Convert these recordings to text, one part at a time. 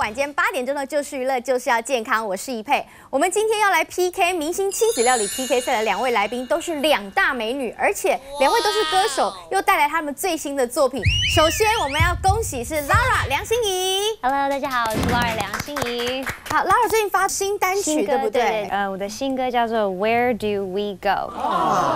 晚间8点钟的就是娱乐就是要健康，我是怡佩。我们今天要来 PK 明星亲子料理 PK 赛的两位来宾都是两大美女，而且两位都是歌手，又带来他们最新的作品。首先我们要恭喜是 Lara 梁心怡。Hello， 大家好，我是 Lara 梁心怡。好 ，Lara 最近发新单曲对不对？我的新歌叫做 Where Do We Go，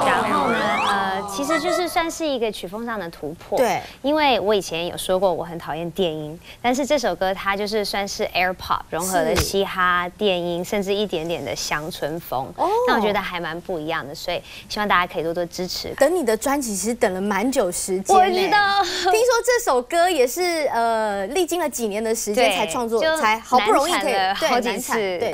然后呢，其实就是算是一个曲风上的突破。对，因为我以前有说过我很讨厌电音，但是这首歌它就是算是 air pop 融合了嘻哈、电音，甚至一点点的乡村风，那我觉得还蛮不一样的，所以希望大家可以多多支持。等你的专辑其实等了蛮久时间，我知道。听说这首歌也是历经了几年的时间才创作，才好不容易可以好几次。对，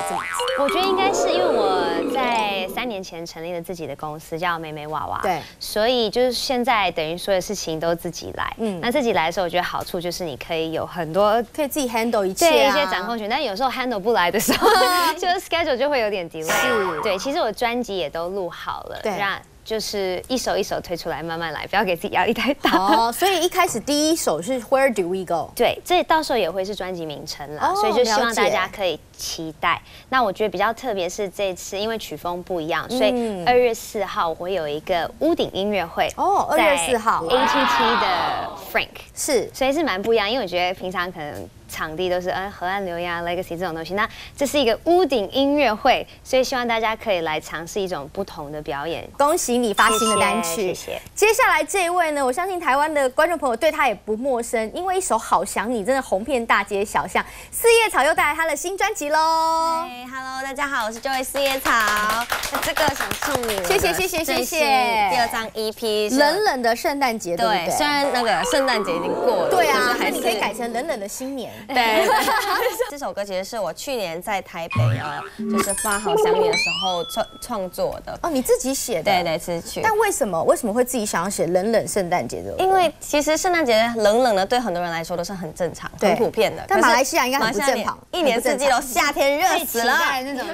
我觉得应该是因为我在3年前成立了自己的公司，叫美美娃娃。对，所以就是现在等于所有事情都自己来。那自己来的时候，我觉得好处就是你可以有很多可以自己 handle 一切，对一些掌控权。但有时候 handle 不来的时候，就是 schedule 就会有点 delay， 对，其实我专辑也都录好了，让就是一首一首推出来，慢慢来，不要给自己压力太大。哦，所以一开始第一首是 Where Do We Go？ 对，这到时候也会是专辑名称啦，所以就希望大家可以期待。那我觉得比较特别是这次，因为曲风不一样，所以2月4号我会有一个屋顶音乐会哦，2月4号 ATT 的 Frank 是，所以是蛮不一样，因为我觉得平常可能。场地都是河岸留言 legacy 这种东西，那这是一个屋顶音乐会，所以希望大家可以来尝试一种不同的表演。恭喜你发新的单曲，谢谢。接下来这一位呢，我相信台湾的观众朋友对他也不陌生，因为一首《好想你》真的红遍大街小巷。四叶草又带来他的新专辑喽。Hello， 大家好，我是Joey四叶草。这个想送你，谢谢。第2张 EP， 冷冷的圣诞节，对，虽然那个圣诞节已经过了，对啊，那你可以改成冷冷的新年。 对，这首歌其实是我去年在台北就是发《好想你》的时候创作的。哦，你自己写的？对，词曲。但为什么会自己想要写冷冷圣诞节的？因为其实圣诞节冷冷的对很多人来说都是很正常、很普遍的。但马来西亚应该很不正常，一年四季都夏天热死了。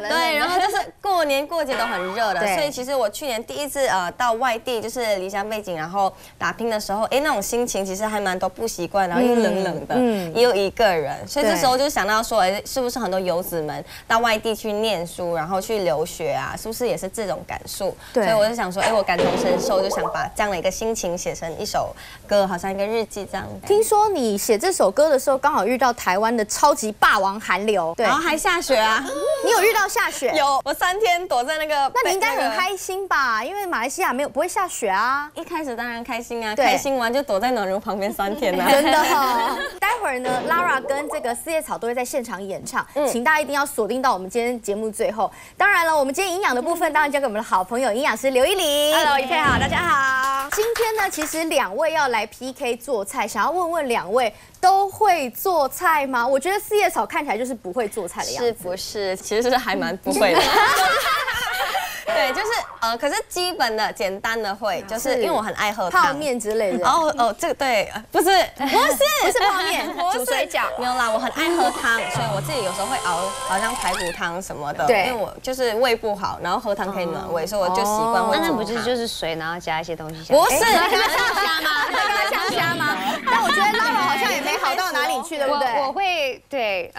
对，然后就是过年过节都很热的。所以其实我去年第一次到外地，就是离乡背景，然后打拼的时候，哎，那种心情其实还蛮多不习惯，然后又冷冷的，也有一个。 所以这时候就想到说，哎，是不是很多游子们到外地去念书，然后去留学啊？是不是也是这种感受？所以我就想说，哎，我感同身受，就想把这样的一个心情写成一首歌，好像一个日记这样。听说你写这首歌的时候，刚好遇到台湾的超级霸王寒流，对，然后还下雪啊！你有遇到下雪？有，我3天躲在那个……那你应该很开心吧？因为马来西亚不会下雪啊。一开始当然开心啊，开心完就躲在暖炉旁边3天啊。真的哈！待会儿呢 ，Lara 跟这个四叶草都会在现场演唱，请大家一定要锁定到我们今天节目最后。当然了，我们今天营养的部分当然交给我们的好朋友营养师刘一玲。Hello， 一佩好，大家好。今天呢，其实2位要来 PK 做菜，想要问问2位都会做菜吗？我觉得四叶草看起来就是不会做菜的样子，是不是？其实是还蛮不会的。对，就是可是基本的、简单的会，就是因为我很爱喝泡面之类的。哦，这个对，不是泡面，煮水饺。没有啦，我很爱喝汤，所以我自己有时候会熬，好像排骨汤什么的。对，因为我就是胃不好，然后喝汤可以暖胃，所以我就习惯会。那不是就是水，然后加一些东西？不是，像虾吗？但我觉得拉好像也没好到哪里去，对不对？我会对，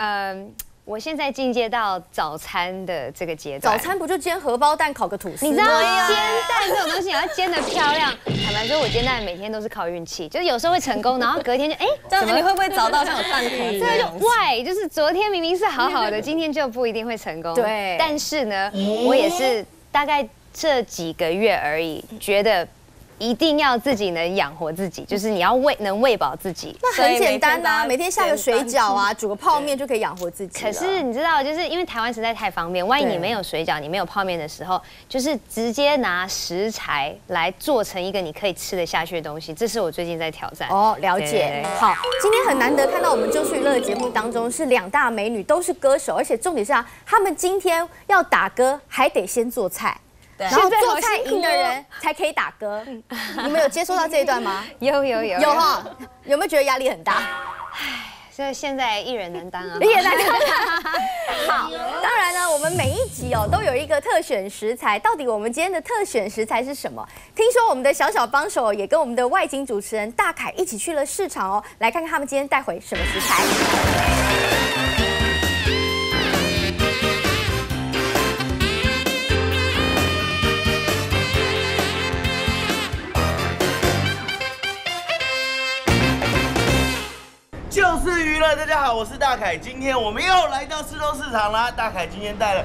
我现在进阶到早餐的这个阶段，早餐不就煎荷包蛋、烤个吐司？你知道煎蛋这种东西，你要煎得漂亮。坦白说，我煎蛋每天都是靠运气，就是有时候会成功，然后隔天就怎么你会不会找到像有蛋壳？对，就why，就是昨天明明是好好的，今天就不一定会成功。对，但是呢，我也是大概这几个月而已，觉得。 一定要自己能养活自己，就是你要能喂饱自己。那很简单啊，每天下个水饺啊，煮个泡面就可以养活自己。可是你知道，就是因为台湾实在太方便，万一你没有水饺，你没有泡面的时候，就是直接拿食材来做成一个你可以吃得下去的东西，这是我最近在挑战。哦，了解。好，今天很难得看到我们就是娱乐的节目当中是2大美女都是歌手，而且重点是啊，她们今天要打歌还得先做菜。 然后做菜赢的人才可以打歌，你们有接收到这一段吗？有哈，有没有觉得压力很大？唉，所以现在一人难当啊，一人难当。好，当然呢，我们每一集都有一个特选食材，到底我们今天的特选食材是什么？听说我们的小小帮手也跟我们的外景主持人大凯一起去了市场来看看他们今天带回什么食材。好，我是大凯，今天我们又来到市东市场啦。大凯今天带了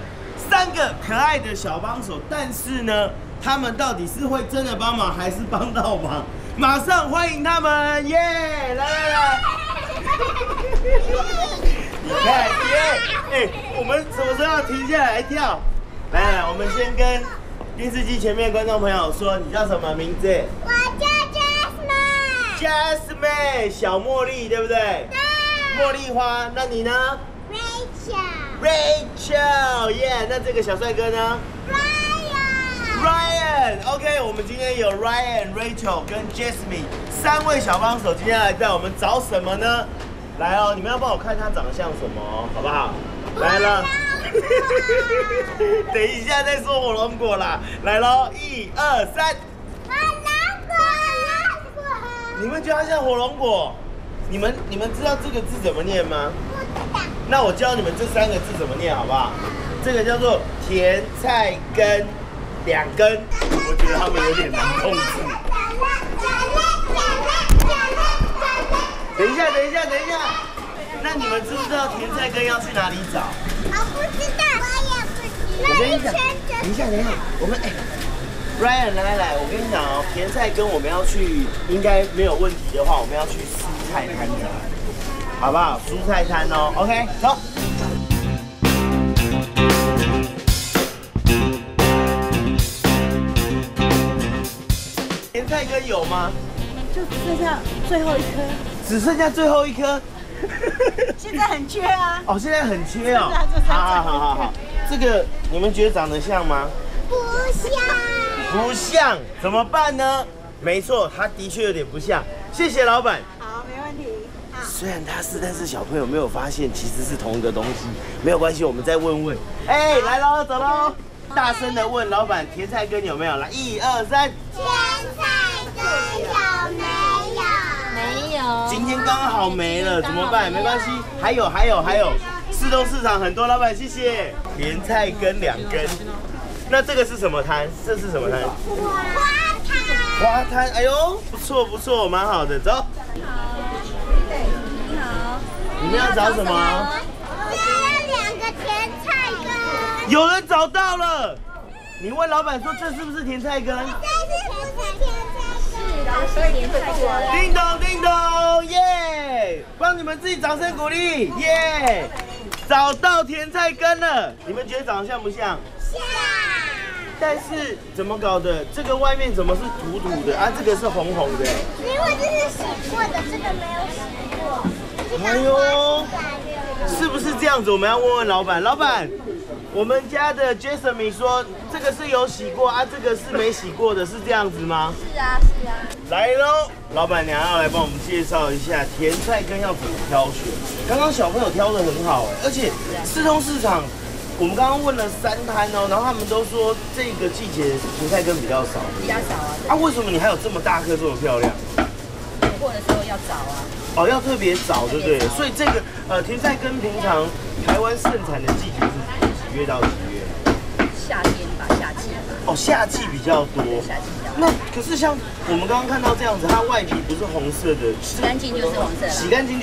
3个可爱的小帮手，但是呢，他们到底是会真的帮忙还是帮倒忙？马上欢迎他们，耶！来来来，你看，耶！哎，我们什么时候要停下来跳？来来，我们先跟电视机前面观众朋友说，你叫什么名字？我叫 Jasmine，Jasmine 小茉莉，对不对？对。 茉莉花，那你呢 ？Rachel， 耶， 那这个小帅哥呢 ？Ryan，OK， 我们今天有 Ryan、Rachel 跟 Jasmine 3位小帮手，今天来带我们找什么呢？来哦，你们要帮我看他长得像什么，好不好？来了，等一下再说火龙果啦，来喽，1、2、3，火龙果，你们觉得他像火龙果？ 你们知道这个字怎么念吗？不知道。那我教你们这3个字怎么念，好不好？这个叫做甜菜根，2根。我觉得他们有点难控制。等一下，那你们知不知道甜菜根要去哪里找？我不知道，我也不知道。等一下，我们Ryan 来，我跟你讲哦，甜菜根我们要去，应该没有问题的话，我们要去蔬菜摊的，好不好？蔬菜摊哦 ，OK， 走。甜菜根有吗？就剩下最后一颗。只剩下最后一颗。现在很缺啊。哦，现在很缺哦。好，这个你们觉得长得像吗？不像。 不像怎么办呢？没错，他的确有点不像。谢谢老板。好，没问题。虽然他是，但是小朋友没有发现其实是同一个东西，没有关系，我们再问问。哎，来喽，走喽！大声的问老板，甜菜根有没有？来，1、2、3。甜菜根有没有？没有。今天刚好没了，怎么办？没关系，还有。市东市场很多老板，谢谢。甜菜根2根。 那这个是什么摊？这是什么摊？花摊。哎呦，不错，蛮好的。走。你好。你们要找什么？我要2个甜菜根。有人找到了。你问老板说这是不是甜菜根？这是甜菜根。叮咚，耶！帮你们自己掌声鼓励，耶！找到甜菜根了，你们觉得长得像不像？像。 但是怎么搞的？这个外面怎么是土土的啊？这个是红红的。因为这是洗过的，这个没有洗过。哎呦，是不是这样子？我们要问问老板。老板，我们家的 Jasmine 说这个是有洗过啊，这个是没洗过的，是这样子吗？是啊。来喽，老板娘要来帮我们介绍一下甜菜根要怎么挑选。刚刚小朋友挑的很好，而且市通市场。 我们刚刚问了3摊哦，然后他们都说这个季节甜菜根比较少啊。啊，为什么你还有这么大颗这么漂亮？过的时候要找啊。哦，要特别找，对不对？所以这个甜菜根平常台湾盛产的季节是几月到几月？夏天吧，夏季吧。哦，夏季比较多。夏季比较多。那可是像我们刚刚看到这样子，它外皮不是红色的，洗干净就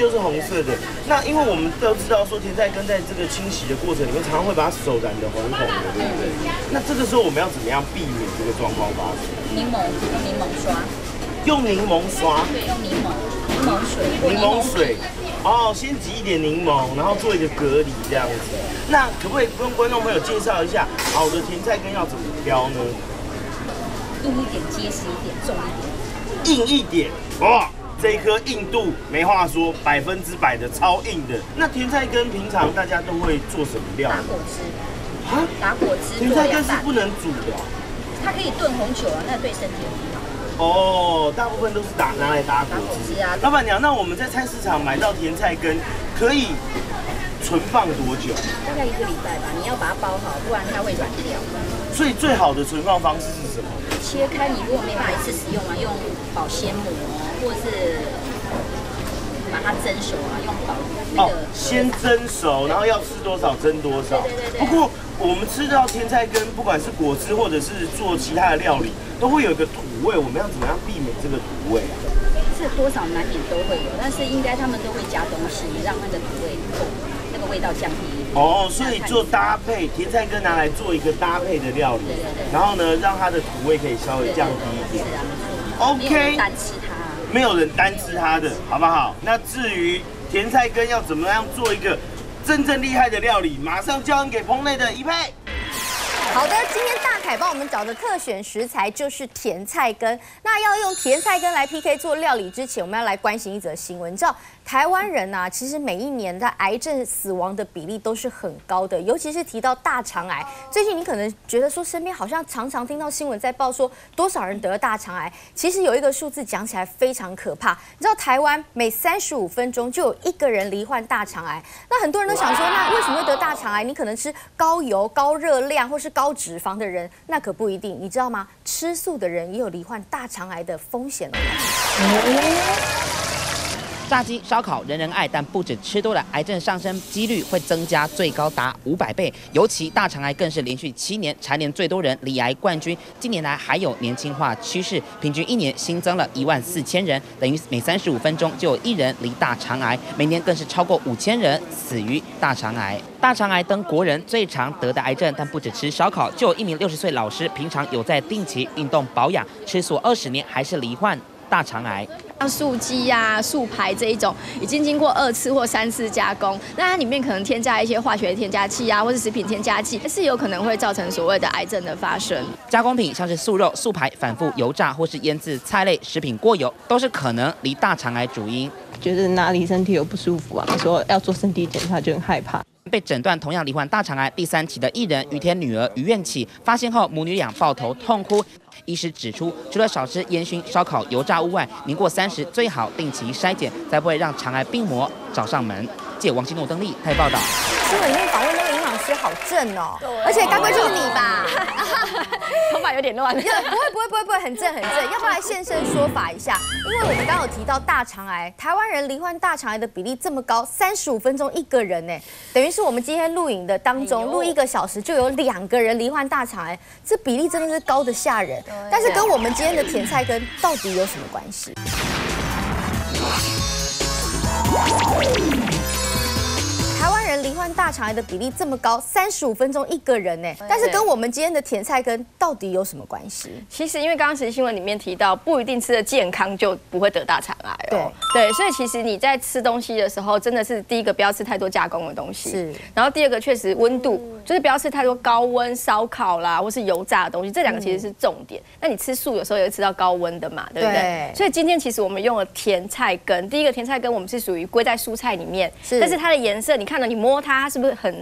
是红色的。那因为我们都知道说甜菜根在这个清洗的过程里面，常常会把手染得红红的，对不对？那这个时候我们要怎么样避免这个状况发生？用柠檬刷。用柠檬刷。对，用柠檬水。柠檬水。哦，先挤一点柠檬，然后做一个隔离这样子。那可不可以跟观众朋友介绍一下好的甜菜根要怎么挑呢？硬一点，结实一点，重一点。硬一点，哇！ 这一颗硬度没话说，100%的超硬的。那甜菜根平常大家都会做什么料？打果汁。啊？打果汁。甜菜根是不能煮的。它可以炖红酒啊，那对身体很好。哦，大部分都是拿来打果汁啊。老板娘，那我们在菜市场买到甜菜根，可以存放多久？大概1个礼拜吧。你要把它包好，不然它会软掉。所以最好的存放方式是什么？切开，你如果没办法一次使用啊，用保鲜膜。 或是把它蒸熟啊，用保那个先蒸熟，然后要吃多少蒸多少。对。不过我们吃到甜菜根，不管是果汁或者是做其他的料理，都会有一个土味。我们要怎么样避免这个土味啊？是多少难免都会有，但是应该他们都会加东西，让那个口味够，那个味道降低一点。哦，所以做搭配，甜菜根拿来做一个搭配的料理，对。然后呢，让它的苦味可以稍微降低一点。OK。没有人单吃它，没有人单吃它的，好不好？那至于甜菜根要怎么样做一个真正厉害的料理，马上交给棚内的一配。 好的，今天大凯帮我们找的特选食材就是甜菜根。那要用甜菜根来 PK 做料理之前，我们要来关心一则新闻。你知道台湾人啊，其实每一年的癌症死亡的比例都是很高的，尤其是提到大肠癌。最近你可能觉得说，身边好像常常听到新闻在报说多少人得了大肠癌。其实有一个数字讲起来非常可怕。你知道台湾每35分钟就有一个人罹患大肠癌。那很多人都想说，那为什么会得大肠癌？你可能吃高油、高热量，或是高脂肪的人，那可不一定，你知道吗？吃素的人也有罹患大肠癌的风险哦。炸鸡、烧烤人人爱，但不止吃多了，癌症上升几率会增加，最高达500倍。尤其大肠癌更是连续7年蝉联最多人罹癌冠军。近年来还有年轻化趋势，平均1年新增了14000人，等于每35分钟就有1人罹大肠癌。每年更是超过5000人死于大肠癌。 大肠癌登国人最常得的癌症，但不止吃烧烤，就有一名60岁老师，平常有在定期运动保养，吃素20年还是罹患大肠癌。像素鸡呀、素排这一种，已经经过2次或3次加工，那它里面可能添加一些化学添加剂啊，或是食品添加剂，是有可能会造成所谓的癌症的发生。加工品像是素肉、素排反复油炸，或是腌制菜类食品过油，都是可能罹大肠癌主因。觉得哪里身体有不舒服啊，说要做身体检查就很害怕。 被诊断同样罹患大肠癌第3期的艺人于天女儿于愿起，发现后母女俩抱头痛哭。医师指出，除了少吃烟熏、烧烤、油炸物外，年过30最好定期筛检，才不会让肠癌病魔找上门。记者王金诺、邓丽台报道。新闻里面访问那个营养师好正哦，而且该不会就是你吧？头发有点乱。不会，很正很正。要不要来现身说法一下？因为我们刚刚有提到大肠癌，台湾人罹患大肠癌的比例这么高，35分钟一个人呢，等于是我们今天录影的当中，录1个小时就有2个人罹患大肠癌，这比例真的是高的吓人。但是跟我们今天的甜菜根到底有什么关系？ 台湾人罹患大肠癌的比例这么高，35分钟一个人呢。但是跟我们今天的甜菜根到底有什么关系？其实因为刚刚新闻里面提到，不一定吃的健康就不会得大肠癌哦。对，所以其实你在吃东西的时候，真的是第一个不要吃太多加工的东西。是。然后第二个确实温度，就是不要吃太多高温烧烤啦，或是油炸的东西，这2个其实是重点。那你吃素有时候也会吃到高温的嘛，对不对？所以今天其实我们用了甜菜根，第一个甜菜根我们是属于归在蔬菜里面，但是它的颜色你。 看到你摸它，它是不是很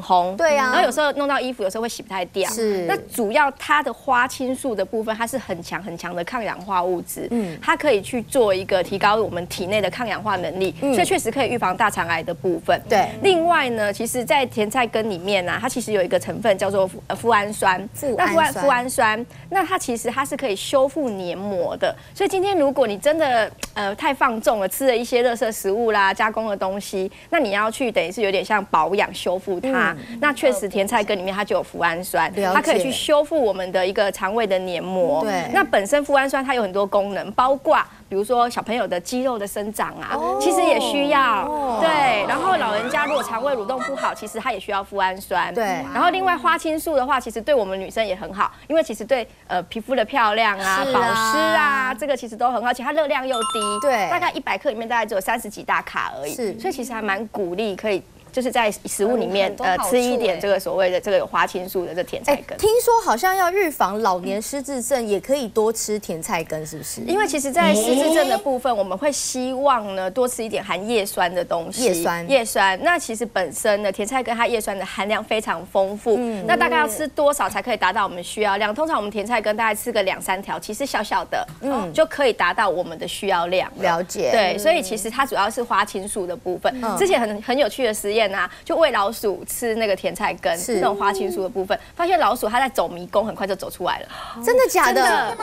红？对呀、啊。然后有时候弄到衣服，有时候会洗不太掉。是。那主要它的花青素的部分，它是很强的抗氧化物质。嗯。它可以去做一个提高我们体内的抗氧化能力，所以确实可以预防大肠癌的部分。对。另外呢，其实，在甜菜根里面呢、啊，它其实有一个成分叫做脯氨酸。脯氨酸，那它其实是可以修复黏膜的。所以今天如果你真的太放纵了，吃了一些垃圾食物啦、加工的东西，那你要去等于。 是有点像保养修复它，那确实甜菜根里面它就有脯氨酸，它可以去修复我们的一个肠胃的黏膜。对，那本身脯氨酸它有很多功能，包括比如说小朋友的肌肉的生长啊，其实也需要。对，然后老人家如果肠胃蠕动不好，其实它也需要脯氨酸。对，然后另外花青素的话，其实对我们女生也很好，因为其实对皮肤的漂亮啊、保湿啊，这个其实都很好，而且它热量又低。对，大概100克里面大概只有30几大卡而已。是，所以其实还蛮鼓励可以。 就是在食物里面，吃一点这个所谓的这个有花青素的这甜菜根。听说好像要预防老年失智症，也可以多吃甜菜根，是不是？因为其实，在失智症的部分，我们会希望呢多吃一点含叶酸的东西。叶酸。那其实本身呢，甜菜根它叶酸的含量非常丰富。那大概要吃多少才可以达到我们需要量？通常我们甜菜根大概吃个2、3条，其实小小的，就可以达到我们的需要量。了解。对，所以其实它主要是花青素的部分。之前很有趣的实验。片啊，就喂老鼠吃那个甜菜根那种花青素的部分，发现老鼠它在走迷宫，很快就走出来了。真的假的？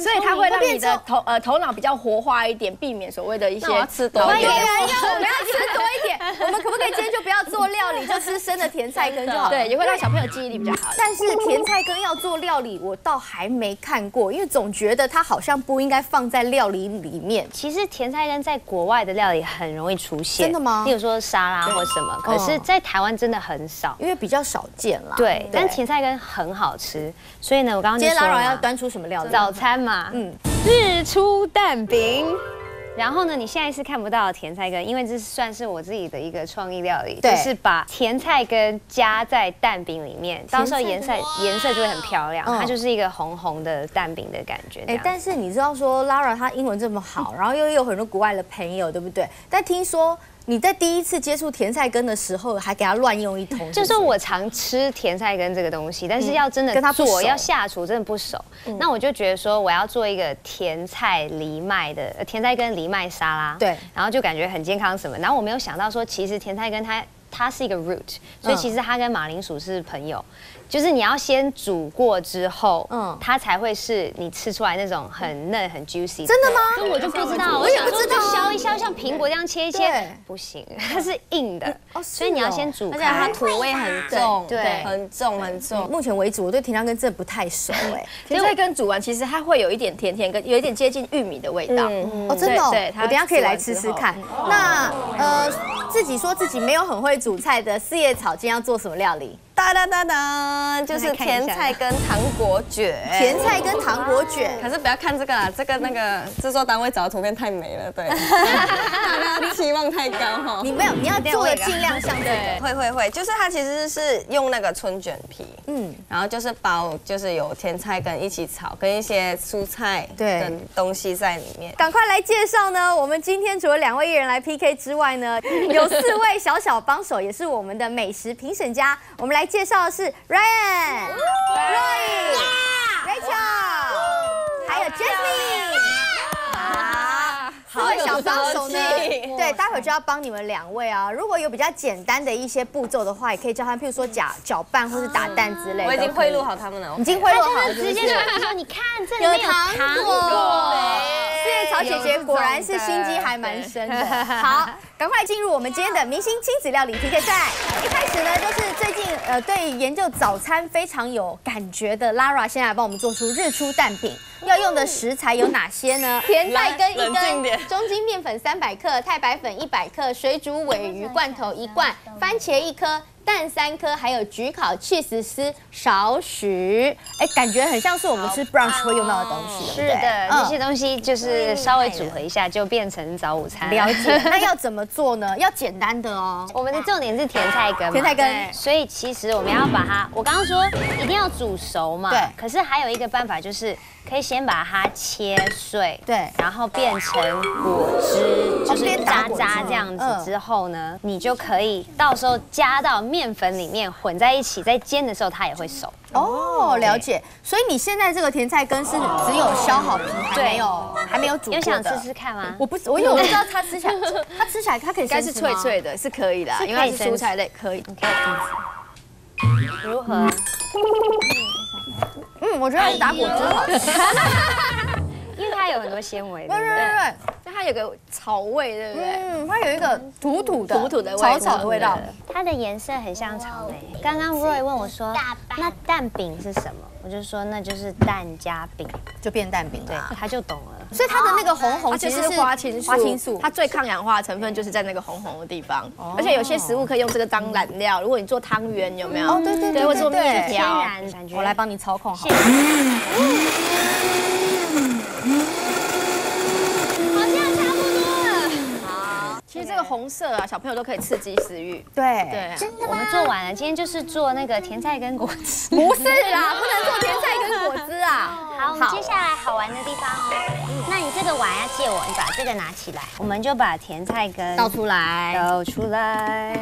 所以它会让你的头脑比较活化一点，避免所谓的一些吃多一点。我们要吃多一点。我们可不可以今天就不要做料理，就吃生的甜菜根就好了？对，也会让小朋友记忆力比较好。但是甜菜根要做料理，我倒还没看过，因为总觉得它好像不应该放在料理里面。其实甜菜根在国外的料理很容易出现，真的吗？例如说沙拉或什么，可是在台湾真的很少，因为比较少见啦。对，但甜菜根很好吃，所以呢，我刚刚今天Lara要端出什么料理？早餐嘛，日出蛋饼。 然后呢，你现在是看不到甜菜根，因为这算是我自己的一个创意料理，就是把甜菜根加在蛋饼里面，到时候颜色就会很漂亮，它就是一个红红的蛋饼的感觉。哎，但是你知道说 Lara 她英文这么好，然后又有很多国外的朋友，对不对？但听说。 你在第一次接触甜菜根的时候，还给它乱用一通。就是我常吃甜菜根这个东西，但是要真的跟它做，要下厨真的不熟。那我就觉得说，我要做一个甜菜藜麦的甜菜根藜麦沙拉，对，然后就感觉很健康什么。然后我没有想到说，其实甜菜根它是一个 root， 所以其实它跟马铃薯是朋友。 就是你要先煮过之后，它才会是你吃出来那种很嫩很 juicy。真的吗？所以我就不知道，我也不知道，削一削像苹果这样切一切，不行，它是硬的，所以你要先煮开。而且它土味很重，对，很重很重。目前为止，我对甜菜根真的不太熟哎。甜菜根煮完，其实它会有一点甜甜跟，有一点接近玉米的味道。哦，真的，对，我等下可以来吃吃看。那自己说自己没有很会煮菜的四叶草，今天要做什么料理？ 哒哒哒哒，就是甜菜根糖果卷。甜菜根糖果卷，可是不要看这个啦，这个那个制作单位找的图片太美了，对，大家期望太高哈。你没有，你要做的尽量像这个。会，就是它其实是用那个春卷皮，然后就是包，就是有甜菜根一起炒，跟一些蔬菜对东西在里面。赶快来介绍呢，我们今天除了2位艺人来 PK 之外呢，有4位小小帮手，也是我们的美食评审家，我们来。 介绍的是 Ryan、Roy、Rachel， 还有 Jasmine。好，小帮手呢？对，待会就要帮你们2位啊。如果有比较简单的一些步骤的话，也可以教他，譬如说搅拌或是打蛋之类的。我已经贿赂好他们了，已经贿赂好，直接就说你看这里面有糖果。四叶草姐姐果然是心机还蛮深的。好，赶快进入我们今天的明星亲子料理 PK 赛。一开始呢，就是最近。 对研究早餐非常有感觉的 Lara， 先来帮我们做出日出蛋饼。要用的食材有哪些呢？甜菜根1根，中筋面粉300克，太白粉100克，水煮鲔鱼罐头1罐，番茄1颗。 蛋3颗，还有焗烤cheese丝少许，哎，感觉很像是我们吃 brunch 会用到的东西。是的，这些东西就是稍微组合一下就变成早午餐。了解。那要怎么做呢？要简单的哦。我们的重点是甜菜根，甜菜根。所以其实我们要把它，我刚刚说一定要煮熟嘛。对。可是还有一个办法就是，可以先把它切碎，对，然后变成果汁，就是渣这样子之后呢，你就可以到时候加到面。 面粉里面混在一起，在煎的时候它也会熟哦。了解，所以你现在这个甜菜根是只有削好皮，还没有煮。有想吃吃看吗？我不知道它吃起来，它可以应该是脆脆的，是可以的，因为它是蔬菜类，可以。你可以吃。如何？我觉得还是打果汁好吃，因为它有很多纤维。对。 它有个草味，对不对？它有一个土土的草的味道。它的颜色很像草莓。刚刚 Roy 问我说，那蛋饼是什么？我就说那就是蛋加饼，就变蛋饼。对，他就懂了。所以它的那个红其实是花青素，它最抗氧化的成分就是在那个红的地方。而且有些食物可以用这个当燃料，如果你做汤圆，有没有？哦，对，或做面条。我来帮你操控好。 其实这个红色啊，小朋友都可以刺激食欲。对，真的吗？我们做完了，今天就是做那个甜菜根果汁。不是啦，不能做甜菜根果汁啊。好，我们接下来好玩的地方哦。那你这个碗要借我，你把这个拿起来，我们就把甜菜根倒出来。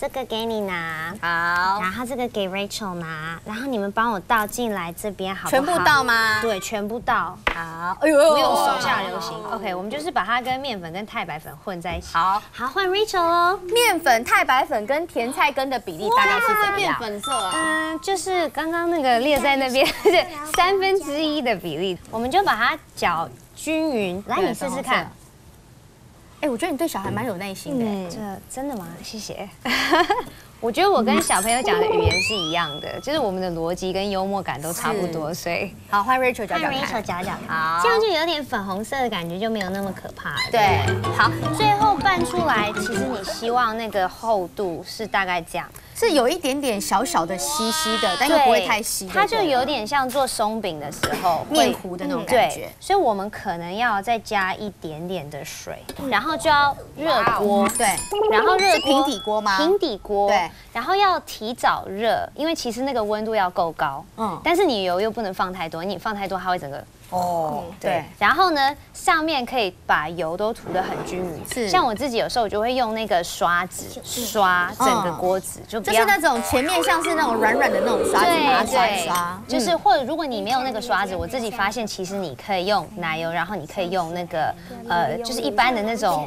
这个给你拿，好，然后这个给 Rachel 拿，然后你们帮我倒进来这边，好不好？全部倒吗？对，全部倒。好，哎呦，没有手下留情。OK， 我们就是把它跟面粉跟太白粉混在一起。好，好，换 Rachel 喽。面粉、太白粉跟甜菜根的比例大概是怎么样？面粉色啊？嗯，就是刚刚那个列在那边，是1/3的比例，我们就把它搅均匀。来，你试试看。 哎，我觉得你对小孩蛮有耐心的。真的吗？谢谢。我觉得我跟小朋友讲的语言是一样的，就是我们的逻辑跟幽默感都差不多，所以好，换 Rachel 搅搅看。Rachel 搅搅，好，这样就有点粉红色的感觉，就没有那么可怕。对，好，最后拌出来，其实你希望那个厚度是大概这样，是有一点点小小的稀稀的，但又不会太稀。它就有点像做松饼的时候面糊的那种感觉。所以我们可能要再加一点点的水，然后。 然后就要热锅，对，然后热锅，平底锅吗？平底锅，对，然后要提早热，因为其实那个温度要够高，嗯，但是你油又不能放太多，你放太多它会整个，哦，对，然后呢，上面可以把油都涂得很均匀，是，像我自己有时候我就会用那个刷子刷整个锅子，就是那种前面像是那种软软的那种刷子，把它刷一刷，就是或者如果你没有那个刷子，我自己发现其实你可以用奶油，然后你可以用那个就是一般的那种。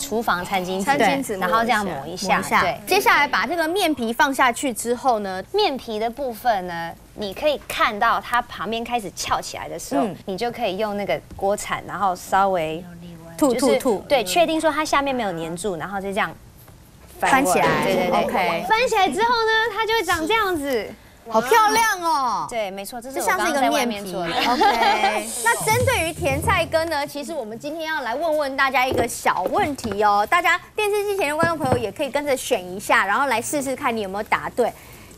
厨房餐巾纸，然后这样抹一下。对，接下来把这个面皮放下去之后呢，面皮的部分呢，你可以看到它旁边开始翘起来的时候，你就可以用那个锅铲，然后稍微吐，对，确定说它下面没有粘住，然后就这样翻起来，对对对 ，OK， 翻起来之后呢，它就会长这样子。 好漂亮哦！对，没错，这是像是一个面皮。OK， 那针对于甜菜根呢，其实我们今天要来问问大家一个小问题哦，大家电视机前的观众朋友也可以跟着选一下，然后来试试看你有没有答对。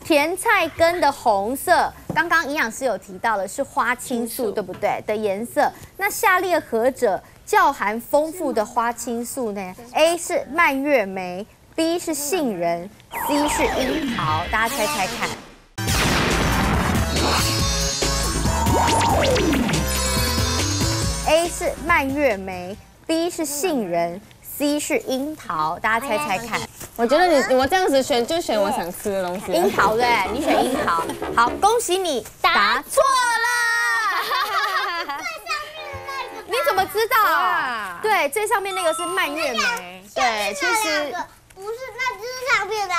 甜菜根的红色，刚刚营养师有提到了是花青素，对不对？的颜色。那下列何者较含丰富的花青素呢 ？A 是蔓越莓 ，B 是杏仁 ，C 是樱桃。大家猜猜看。 A 是蔓越莓 ，B 是杏仁 ，C 是樱桃，大家猜猜看。我觉得我这样子选就选我想吃的东西。樱桃对，你选樱桃。好，恭喜你答错了。你怎么知道啊？对，最上面那个是蔓越莓。对，其实不是，那就是上面的。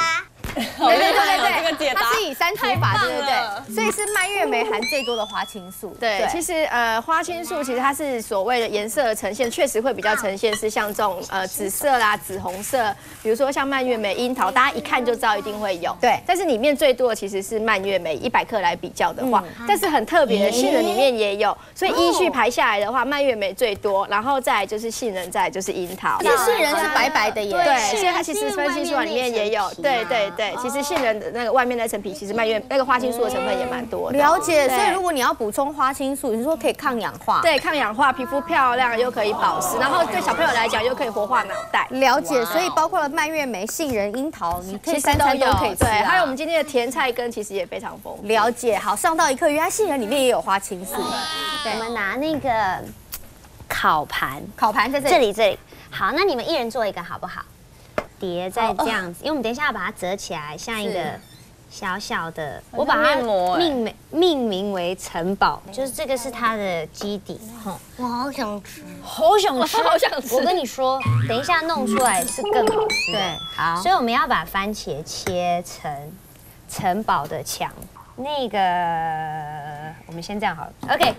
对，它是以3除法，对不对？所以是蔓越莓含最多的花青素。对，其实花青素其实它是所谓的颜色的呈现，确实会比较呈现是像这种紫色啦、紫红色，比如说像蔓越莓、樱桃，大家一看就知道一定会有。对，但是里面最多的其实是蔓越莓，100克来比较的话，但是很特别的杏仁里面也有，所以依序排下来的话，蔓越莓最多，然后再来就是杏仁，再来就是樱桃。而且杏仁是白白的耶，对，所以它其实分析出来里面也有，对对对。 对，其实杏仁的那个外面那层皮，其实蔓越那个花青素的成分也蛮多的。了解，所以如果你要补充花青素，你说可以抗氧化，对，抗氧化，皮肤漂亮又可以保湿，然后对小朋友来讲又可以活化脑袋。了解，所以包括了蔓越莓、杏仁、樱桃，你可以3餐都可以吃。对，还有我们今天的甜菜根其实也非常丰富。了解，好，上到一课，原来杏仁里面也有花青素。我们拿那个烤盘，烤盘在这里。好，那你们一人做一个好不好？ 叠在这样子，因为我们等一下要把它折起来，像一个小小的，我把它命名为城堡，就是这个是它的基底。我好想吃，好想吃，好想吃！我跟你说，等一下弄出来是更好吃。对，好，所以我们要把番茄切成城堡的墙。那个，我们先这样好了。OK，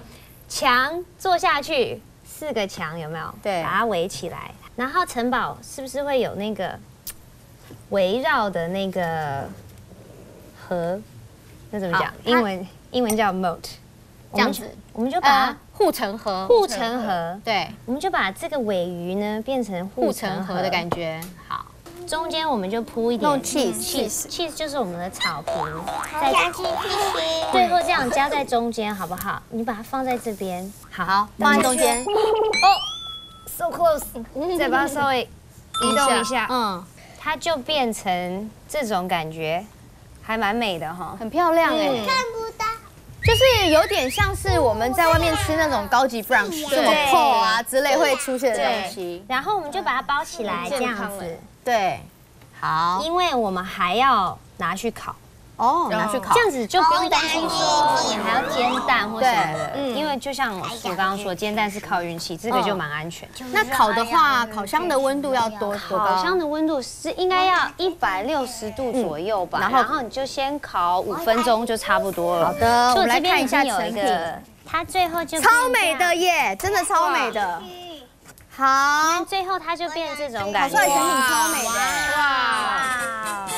墙做下去，4个墙有没有？对，把它围起来。然后城堡是不是会有那个？ 围绕的那个河，那怎么讲？英文叫 moat， 这样子，我们就把护城河，对，我们就把这个鲔鱼呢变成护城河的感觉。好，中间我们就铺一点 cheese，cheese 就是我们的草坪，再加 cheese， 最后这样加在中间好不好？你把它放在这边，好，放在中间。哦 ，so close， 再把它稍微移动一下，嗯。 它就变成这种感觉，还蛮美的哈，很漂亮哎，看不到，就是有点像是我们在外面吃那种高级 brunch 这种扣啊之类会出现的东西。然后我们就把它包起来，这样子。对，好，因为我们还要拿去烤。 哦，拿去烤，这样子就不用担心说你还要煎蛋或什么的，因为就像我刚刚说，煎蛋是靠运气，这个就蛮安全。那烤的话，烤箱的温度要多高？烤箱的温度是应该要160度左右吧，然后你就先烤5分钟就差不多了。好的，我们来看一下成品，它最后就超美的耶，真的超美的。 好，最后它就变这种感觉，烤出来成品超美的，哇！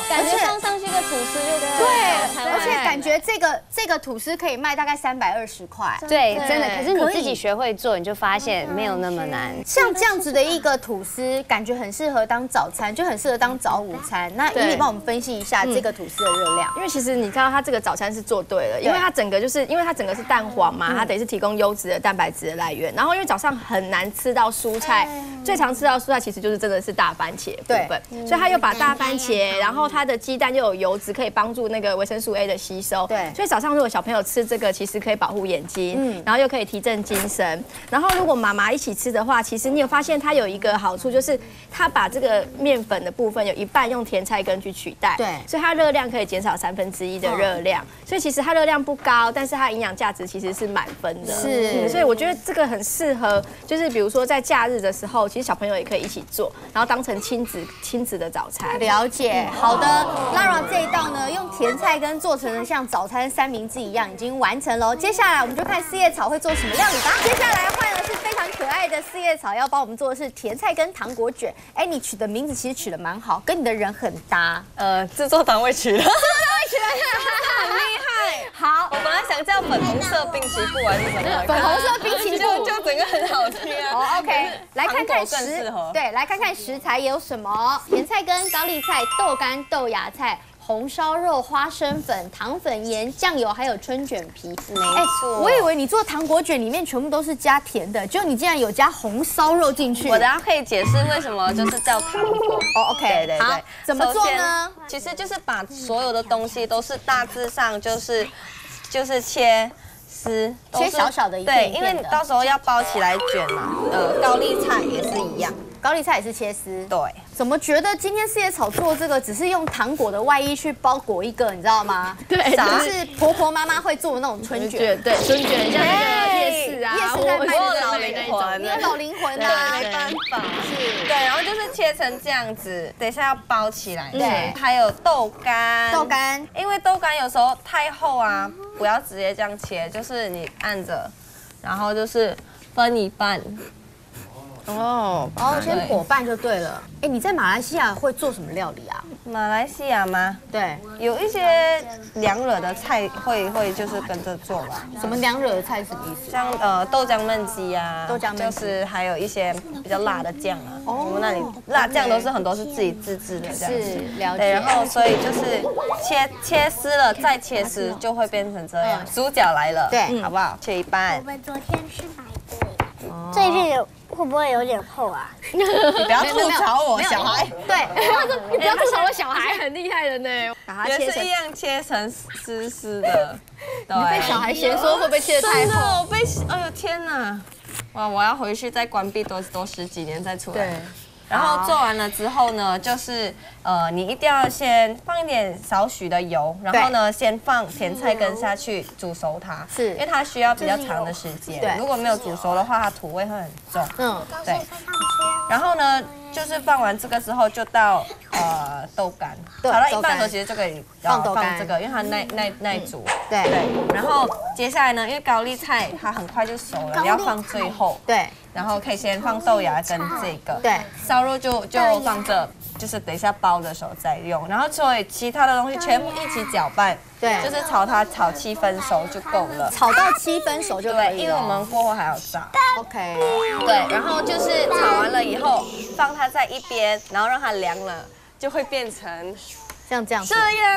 感觉放上去一个吐司就对，而且感觉这个吐司可以卖大概320块，对，真的。可是你自己学会做，你就发现没有那么难。像这样子的一个吐司，感觉很适合当早餐，就很适合当早午餐。那怡你帮我们分析一下这个吐司的热量，因为其实你看到它这个早餐是做对了，因为它整个就是因为它整个是蛋黄嘛，它等于是提供优质的蛋白质的来源。然后因为早上很难吃到蔬菜。 最常吃到蔬菜其实就是真的是大番茄部分，所以它又把大番茄，然后它的鸡蛋又有油脂，可以帮助那个维生素 A 的吸收。对，所以早上如果小朋友吃这个，其实可以保护眼睛，然后又可以提振精神。然后如果妈妈一起吃的话，其实你有发现它有一个好处，就是它把这个面粉的部分有一半用甜菜根去取代，对，所以它热量可以减少1/3的热量。所以其实它热量不高，但是它营养价值其实是满分的。是，所以我觉得这个很适合，就是比如说在假日 的时候，其实小朋友也可以一起做，然后当成亲子的早餐。了解，好的 ，Lara 这一道呢，用甜菜根做成的像早餐3明治一样，已经完成喽。接下来我们就看四叶草会做什么料理吧。接下来换的是非常可爱的四叶草，要帮我们做的是甜菜根糖果卷。哎，你取的名字其实取得蛮好，跟你的人很搭。制作单位取的，制作单位取的，很厉害。好，我本来想叫粉红色冰淇淋还是什么，粉红色冰淇淋就整个很好听啊。哦 ，OK。 来看看食材有什么？甜菜根、高丽菜、豆干、豆芽菜、红烧肉、花生粉、糖粉、盐、酱油，还有春卷皮。没错，我以为你做糖果卷里面全部都是加甜的，结果你竟然有加红烧肉进去。我等下可以解释为什么就是叫糖果。哦 ，OK， 对对，怎么做呢？其实就是把所有的东西都是大致上就是切。 切小小的一片，对，因为你到时候要包起来卷嘛。高丽菜也是一样，高丽菜也是切丝。对，怎么觉得今天四叶草做这个只是用糖果的外衣去包裹一个，你知道吗？对，就是婆婆妈妈会做的那种春卷，对，春卷像那个夜市啊，夜市在卖的老灵魂，你有老灵魂啊，没办法，是，对，然后就是切成这样子，等一下要包起来。对，还有豆干，因为豆干有时候太厚啊。 不要直接这样切，就是你按着，然后就是分一半。哦，然后先剖半就对了。哎，你在马来西亚会做什么料理啊？马来西亚吗？对，有一些凉惹的菜会就是跟着做吧。什么凉惹的菜是什么意思？像豆浆焖鸡啊，豆浆就是还有一些比较辣的酱啊。哦，我们那里辣酱都是很多是自己自制的这样子。是，了解。对，然后所以就是切丝了，再切丝就会变成这样。主角来了，对，好不好？切一半。我们昨天是买的，最近。 会不会有点厚啊？你不要吐槽我小孩，对，你不要吐槽我小孩很厉害的呢。也是一样切成丝丝的，对。你被小孩嫌说会不会切得太厚？我被，哎呦天哪！哇，我要回去再关闭多10几年再出来。对。然后做完了之后呢，就是你一定要先放一点少许的油，然后呢先放甜菜根下去煮熟它，是因为它需要比较长的时间，如果没有煮熟的话，它土味会很重。嗯，对。然后呢，就是放完这个之后，就到豆干，炒到一半的时候其实就可以放这个，因为它耐煮。对对。然后接下来呢，因为高丽菜它很快就熟了，不要放最后。对。 然后可以先放豆芽跟这个，对，烧肉就放这，就是等一下包的时候再用。然后所以其他的东西全部一起搅拌，对，就是炒它炒7分熟就够了，炒到7分熟就可以了。对，因为我们过后还要炸。OK。对，然后就是炒完了以后放它在一边，然后让它凉了，就会变成。 像这样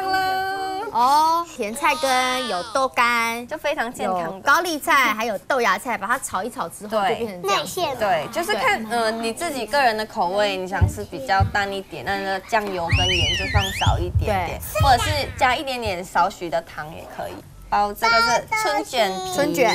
了哦，甜菜根有豆干，就非常健康。高丽菜还有豆芽菜，把它炒一炒之后就变成这样。对，就是看你自己个人的口味，你想吃比较淡一点，那酱油跟盐就放少一点点，或者是加一点点少许的糖也可以。包这个是春卷，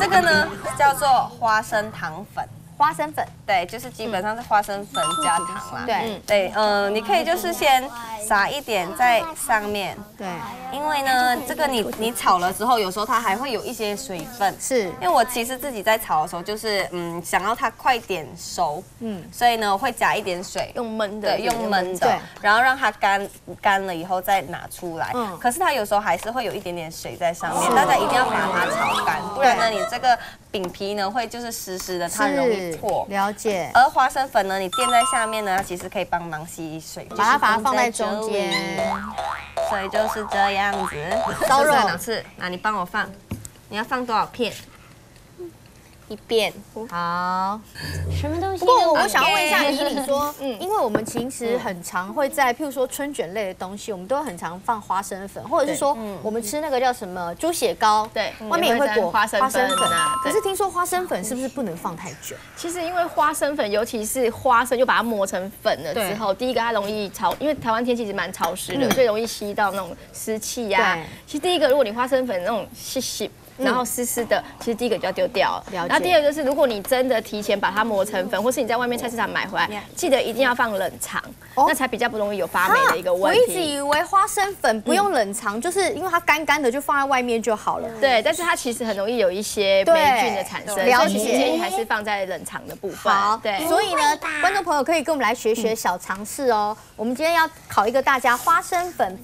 这个呢叫做花生糖粉。 花花生粉，对，就是基本上是花生粉加糖啦。对对，你可以就是先撒一点在上面。对，因为呢，这个你炒了之后，有时候它还会有一些水分。是，因为我其实自己在炒的时候，就是想要它快点熟，所以呢我会加一点水，用焖的，用焖的，然后让它干了以后再拿出来。可是它有时候还是会有一点点水在上面，大家一定要把它炒干，不然呢你这个饼皮呢会就是湿湿的，它容易破。了解。而花生粉呢，你垫在下面呢，它其实可以帮忙吸水，把它放在中间，所以就是这样子。烧肉哪次？那你帮我放，你要放多少片？一遍。好。什么东西？不过我想要问一下怡你说，因为我们其实很常会在譬如说春卷类的东西，我们都很常放花生粉，或者是说我们吃那个叫什么猪血糕，对，外面也会裹花生粉啊。可是听说花生粉是不是不能放太久？其实因为花生粉，尤其是花生，就把它磨成粉了之后，第一个它容易潮，因为台湾天气其实蛮潮湿的，所以容易吸到那种湿气呀。其实第一个，如果你花生粉那种细细。然后湿湿的，其实第一个就要丢掉。然后第二个就是，如果你真的提前把它磨成粉，或是你在外面菜市场买回来，记得一定要放冷藏，那才比较不容易有发霉的一个问题。我一直以为花生粉不用冷藏，就是因为它干干的就放在外面就好了。对，但是它其实很容易有一些霉菌的产生，所以其实建议还是放在冷藏的部分。好，对。所以呢，观众朋友可以跟我们来学学小常识哦。我们今天要考一个大家花生粉。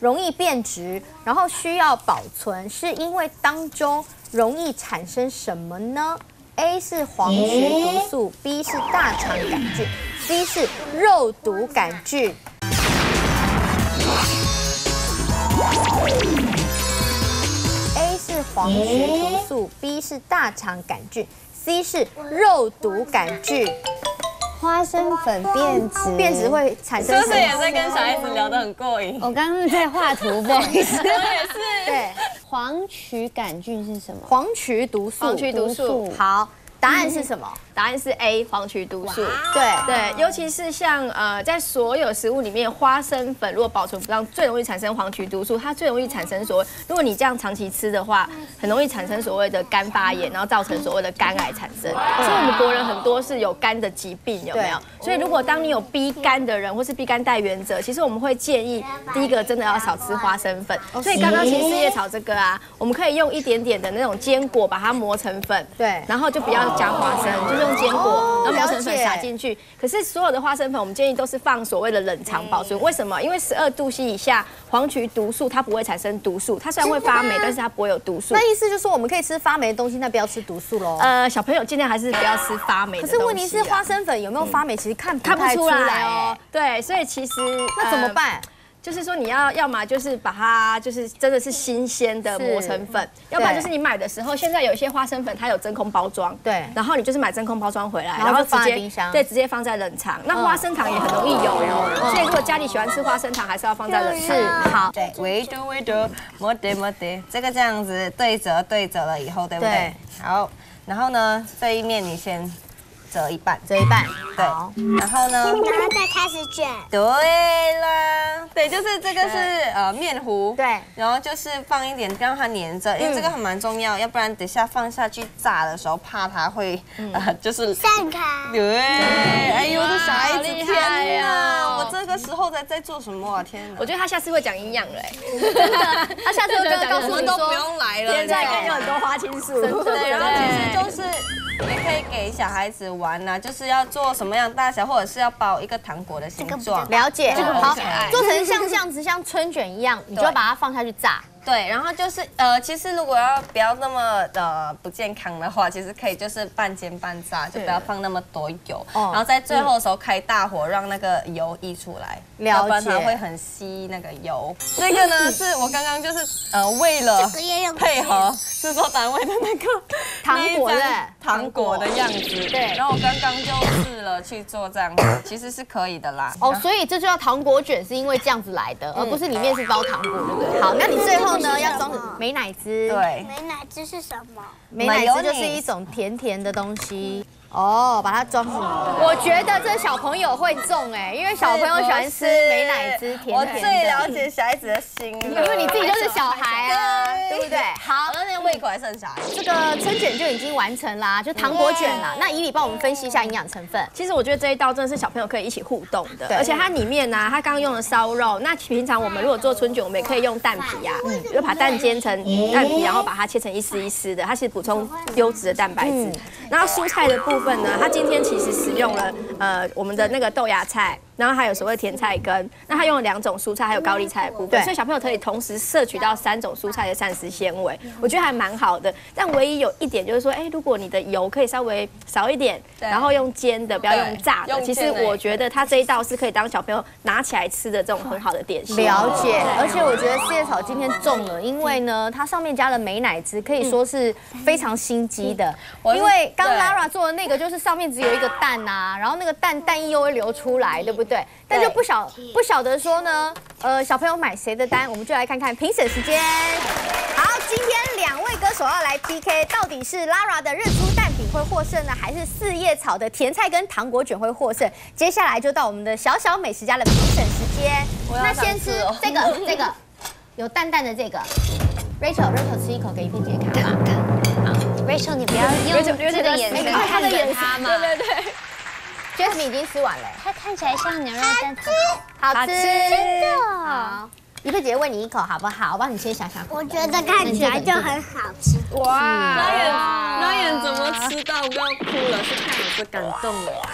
容易变质，然后需要保存，是因为当中容易产生什么呢？ A 是黄曲毒素 ，B 是大肠杆菌 ，C 是肉毒杆菌。A 是黄曲毒素 ，B 是大肠杆菌 ，C 是肉毒杆菌。花生粉变质，会产生。是不是也在跟小孩子聊得很过瘾？我刚刚在画图，不好意思。我也是。对，黄曲杆菌是什么？黄曲毒素。黄曲毒素。好，答案是什么？答案是 A， 黄曲毒素。对，尤其是像在所有食物里面，花生粉如果保存不当，最容易产生黄曲毒素。它最容易产生所谓，如果你这样长期吃的话，很容易产生所谓的肝发炎，然后造成所谓的肝癌产生。所以我们国人很多是有肝的疾病，有没有？所以如果当你有 B 肝的人，或是 B 肝带原者，其实我们会建议第一个真的要少吃花生粉。所以刚刚其实叶草这个啊，我们可以用一点点的那种坚果把它磨成粉，对，然后就不要加花生，就是用坚果，然后磨成粉撒进去。可是所有的花生粉，我们建议都是放所谓的冷藏保存。为什么？因为12°C 以下，黄曲毒素它不会产生毒素，它虽然会发霉，但是它不会有毒素。那意思就是说，我们可以吃发霉的东西，但不要吃毒素喽。小朋友尽量还是不要吃发霉的东西。可是问题是花生粉有没有发霉？其实看不出来哦。对，所以其实那怎么办？就是说你要嘛就是把它就是真的是新鲜的磨成粉，要不然就是你买的时候，现在有一些花生粉它有真空包装，对，然后你就是买真空包装回来，然后直接对直接放在冷藏。那花生糖也很容易有哦，所以如果家里喜欢吃花生糖，还是要放在冷藏。好，对，围着，摸得，这个这样子对折了以后，对不对？好，然后呢这一面你先。折一半，对，然后再开始卷，对啦，对，就是这个是面糊，对，然后就是放一点让它粘着，因为这个很蛮重要，要不然等下放下去炸的时候，怕它会就是散开，对，哎呦，这小孩子天哪，我这个时候在做什么啊？天哪，我觉得他下次会讲营养了，他下次会告诉我们都不用来了，现在该有很多花青素，对，然后其实就是。也可以给小孩子玩呐，就是要做什么样大小，或者是要包一个糖果的形状。了解，好，做成像这样子，像春卷一样，你就要把它放下去炸。对，然后就是其实如果要不要那么不健康的话，其实可以就是半煎半炸，就不要放那么多油，然后在最后的时候开大火，让那个油溢出来，要不然它会很吸那个油。这个呢是我刚刚就是为了配合制作单位的那个糖果的样子，对，然后我刚刚就试了去做这样子，其实是可以的啦。哦，所以这就叫糖果卷，是因为这样子来的，而不是里面是包糖果，对不对？好，那你最后。呢，要装美乃滋。对，美乃滋是什么？美乃滋就是一种甜甜的东西。哦，把它装进去。我觉得这小朋友会中哎，因为小朋友喜欢吃美乃滋甜甜的。我最了解小孩子的心了，因为你自己就是小孩啊，对不对？好，那那个胃口还剩啥？这个春卷就已经完成啦，就糖果卷啦。那以你帮我们分析一下营养成分。其实我觉得这一道真的是小朋友可以一起互动的，而且它里面呢，它刚刚用了烧肉。那平常我们如果做春卷，我们也可以用蛋皮啊，就把蛋煎成蛋皮，然后把它切成一丝一丝的，它其实补充优质的蛋白质。然后蔬菜的部分。 它今天其实使用了我们的那个豆芽菜，然后还有所谓甜菜根，那它用了2种蔬菜，还有高丽菜的部分，所以小朋友可以同时摄取到3种蔬菜的膳食纤维，我觉得还蛮好的。但唯一有一点就是说，哎，如果你的油可以稍微少一点，然后用煎的，不要用炸的。其实我觉得它这一道是可以当小朋友拿起来吃的这种很好的点心。了解，而且我觉得四叶草今天中了，因为呢，它上面加了美乃滋，可以说是非常心机的。因为刚 Lara 做的那个。 就是上面只有一个蛋呐、啊，然后那个蛋液又会流出来，对不对？但就不晓得说呢，小朋友买谁的单，我们就来看看评审时间。好，今天2位歌手要来 PK， 到底是 Lara 的日出蛋饼会获胜呢，还是四叶草的甜菜跟糖果卷会获胜？接下来就到我们的小小美食家的评审时间。那先吃这个有淡淡的这个 ，Rachel 吃一口，给一片解卡吧。 Rachel， 你不要用这个眼神看着他嘛。对对对 ，Jasmine 已经吃完了，它看起来像牛肉蛋挞，好吃，真的。好，一菲姐问你一口好不好？我帮你先想想。我觉得看起来就很好吃。哇 ，Ryan 怎么吃到不要哭了？是看你是感动了。啊，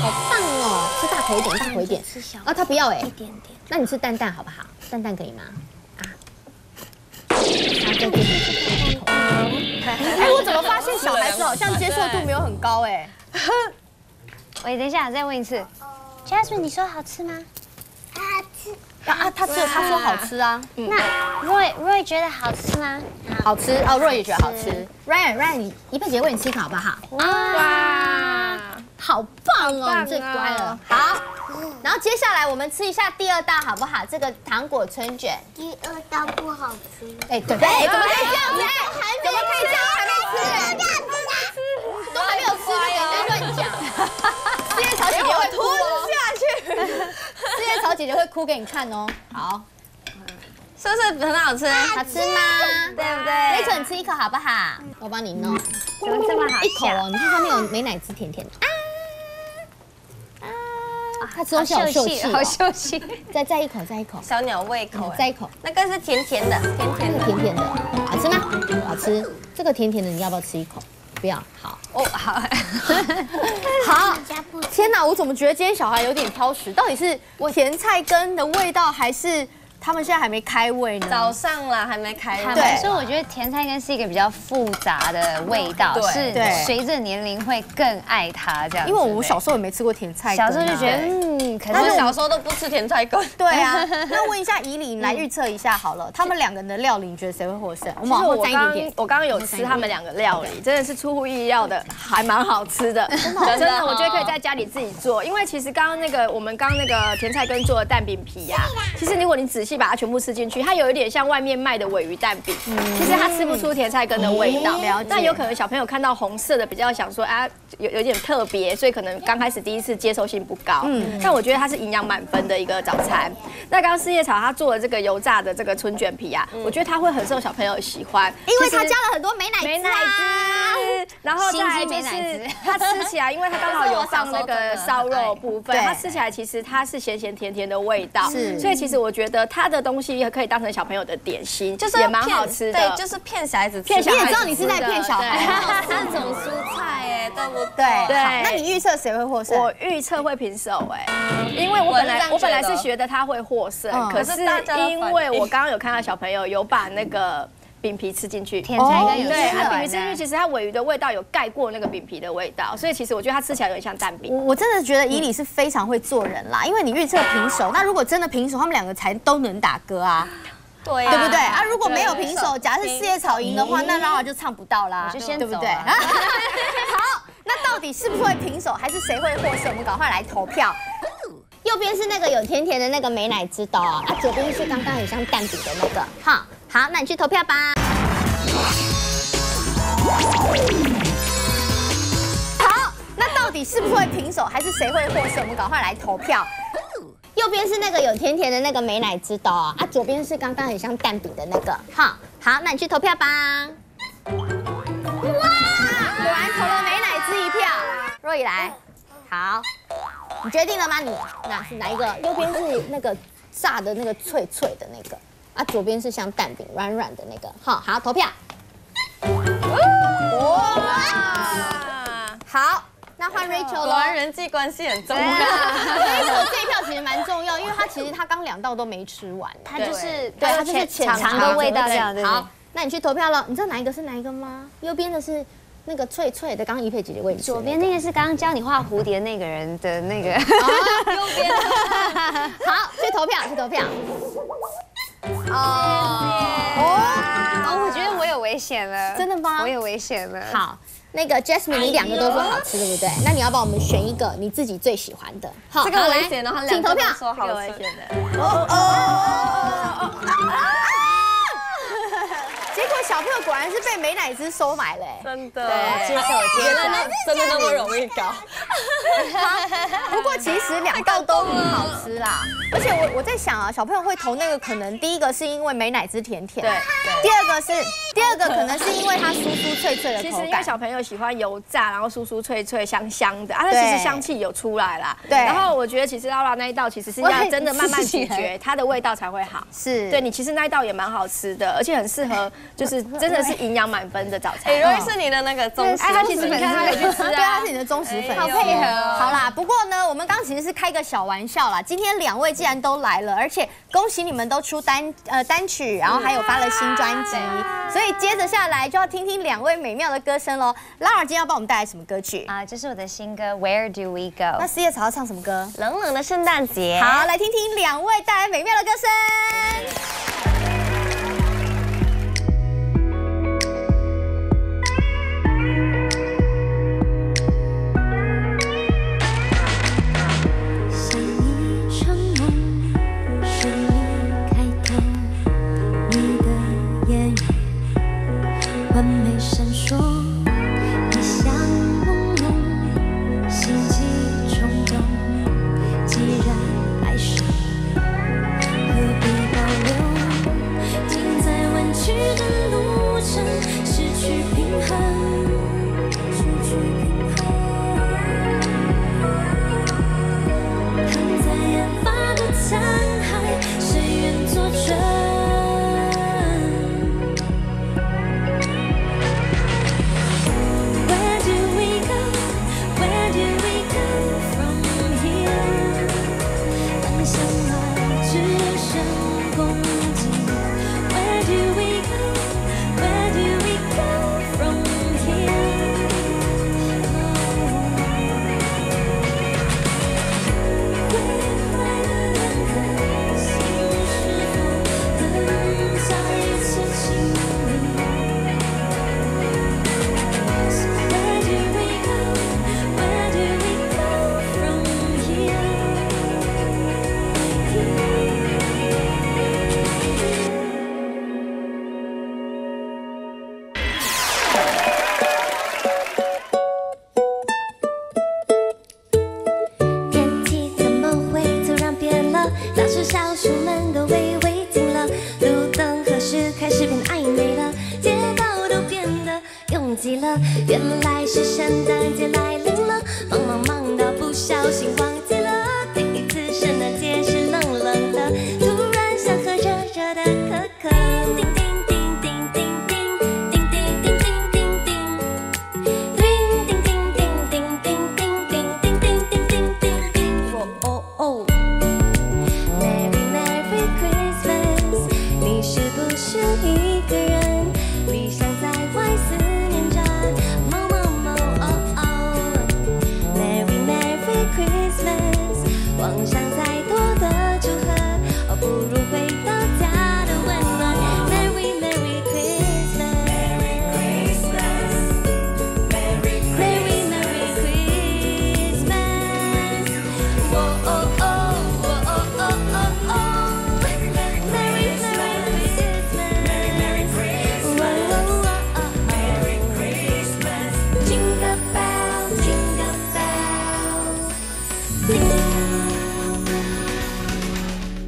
好棒哦！吃大口一点，大口一点。啊，他不要哎，一点点。那你吃蛋蛋好不好？蛋蛋可以吗？啊，再给你。 哎，我怎么发现小孩子好像接受度没有很高哎？喂，等一下，再问一次 ，Jasmine， 你说好吃吗？好吃。啊，他吃了，他说好吃啊。那 Roy 觉得好吃吗？好吃哦 ，Roy 也觉得好吃。Ryan， 一菲姐喂你吃一口好不好？哇，好棒哦，你最乖了。好，然后接下来我们吃一下第2道好不好？这个糖果春卷。第2道不好吃。哎，对，怎么可以这样子？哎。 怎么可以这样？还没吃，都还没有吃，就乱讲。四叶草姐姐会哭下去，四叶草姐姐会哭给你看哦。好，是不是很好吃？好吃吗？对不对？Rachel， 你吃一口好不好？我帮你弄。怎么这么好？一口哦，你看上面有美乃滋甜甜的。它吃东西好秀气，好秀气。再一口，小鸟胃口。再一口，那个是甜甜的，好吃吗？ 好吃，这个甜甜的你要不要吃一口？不要，好哦，好，好，天哪，我怎么觉得今天小孩有点挑食？到底是甜菜根的味道，还是他们现在还没开胃呢？早上啦，还没开胃。对，所以我觉得甜菜根是一个比较复杂的味道，是随着年龄会更爱它这样。因为我们小时候也没吃过甜菜根，小时候就觉得可是我小时候都不吃甜菜根。对啊，那问一下怡里，你来预测一下好了，他们2个人的料理，你觉得谁会获胜？我们往后沾一点点。我刚刚有吃他们2个料理，真的是出乎意料的，还蛮好吃的。真的，我觉得可以在家里自己做，因为其实刚刚那个我们刚那个甜菜根做的蛋饼皮呀，其实如果你仔细把它全部吃进去，它有一点像外面卖的鲔鱼蛋饼，其实它吃不出甜菜根的味道。那有可能小朋友看到红色的比较想说啊，有点特别，所以可能刚开始第1次接受性不高。但我觉得它是营养满分的一个早餐。那刚刚四叶草它做的这个油炸的这个春卷皮啊，我觉得它会很受小朋友喜欢，因为它加了很多美乃滋，然后再来就是它吃起来，因为它刚好有放那个烧肉部分，它吃起来其实它是咸咸甜甜的味道，所以其实我觉得它的东西也可以当成小朋友的点心，就是也蛮好吃的。对，就是骗小孩子，骗小孩子。你也知道你是在骗小孩，3种蔬菜哎，对不对？对。那你预测谁会获胜？我预测会平手哎。 因为我本来是觉得他会获胜，可是因为我刚刚有看到小朋友有把那个饼皮吃进去，甜菜根有对，它饼皮吃进去，其实它鲔鱼的味道有盖过那个饼皮的味道，所以其实我觉得它吃起来有点像蛋饼。我真的觉得怡里是非常会做人啦，因为你预测平手，那如果真的平手，他们2个才都能打歌啊。 对，对不对啊？如果没有平手，假设四叶草赢的话，那Lara就唱不到啦，对不对？好，那到底是不是会平手，还是谁会获胜？我们赶快来投票。右边是那个有甜甜的那个美乃滋的，啊，左边是刚刚很像蛋饼的那个。好，好，那你去投票吧。好，到底是不是会平手，还是谁会获胜？我们赶快来投票。右边是那个有甜甜的那个美乃滋的哦，啊，左边是刚刚很像蛋饼的那个。哈，好，那你去投票吧。哇，果然投了美乃滋一票。若以来，好，你决定了吗？你哪一个？右边是那个炸的那个脆脆的那个，啊，左边是像蛋饼软软的那个。哈，好，投票。哇，好。 那换 Rachel 了，果然人际关系很重要。所以这一票其实蛮重要，因为他刚2道都没吃完，他就是浅尝的味道这样。好，那你去投票了，你知道哪一个是哪一个吗？右边的是那个脆脆的，刚刚怡佩姐姐问你。左边那个是刚刚教你画蝴蝶那个人的那个。右边。好，去投票，去投票。哦，我觉得我有危险了。真的吗？我有危险了。好。 那个 Jasmine， 你2个都说好吃，对不对？那你要帮我们选一个你自己最喜欢的。好，这个危险的，他2个都说好吃。结果小朋友果然是被美乃滋收买了，真的。对，原来真的那么容易搞。不过其实2道都很好吃啦，而且我在想啊，小朋友会投那个，可能第一个是因为美乃滋甜甜，对，第二个可能是因为它酥酥脆脆的口感。其实因为小朋友喜欢油炸，然后酥酥脆脆、香香的啊，它其实香气有出来啦。对。然后我觉得其实Lara那一道其实是要真的慢慢咀嚼，它的味道才会好。是。对你其实那一道也蛮好吃的，而且很适合就是真的是营养满分的早餐。哎，因为是你的那个忠实粉丝，他其实你看他有去吃啊，对，他是你的忠实粉丝，好配合。好啦，不过呢，我们刚其实是开个小玩笑啦。今天2位既然都来了，而且恭喜你们都出单曲，然后还有发了新专辑。 所以接着下来就要听听2位美妙的歌声喽。Lara 今天要帮我们带来什么歌曲啊？这是我的新歌《Where Do We Go》。那四叶草要唱什么歌？冷冷的圣诞节。好，来听听2位带来美妙的歌声。